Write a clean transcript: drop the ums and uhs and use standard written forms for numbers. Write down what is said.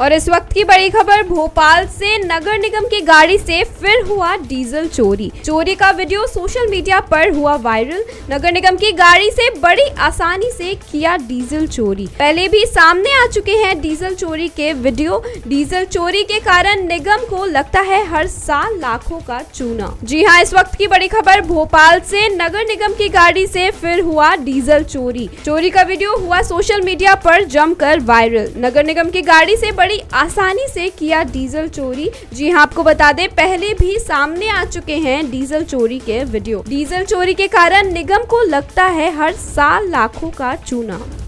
और इस वक्त की बड़ी खबर भोपाल से, नगर निगम की गाड़ी से फिर हुआ डीजल चोरी। चोरी का वीडियो सोशल मीडिया पर हुआ वायरल। नगर निगम की गाड़ी से बड़ी आसानी से किया डीजल चोरी। पहले भी सामने आ चुके हैं डीजल चोरी के वीडियो। डीजल चोरी के कारण निगम को लगता है हर साल लाखों का चूना। जी हाँ, इस वक्त की बड़ी खबर भोपाल से, नगर निगम की गाड़ी से फिर हुआ डीजल चोरी। चोरी का वीडियो हुआ सोशल मीडिया पर जमकर वायरल। नगर निगम की गाड़ी से बड़ी आसानी से किया डीजल चोरी। जी हाँ, आपको बता दें पहले भी सामने आ चुके हैं डीजल चोरी के वीडियो। डीजल चोरी के कारण निगम को लगता है हर साल लाखों का चूना।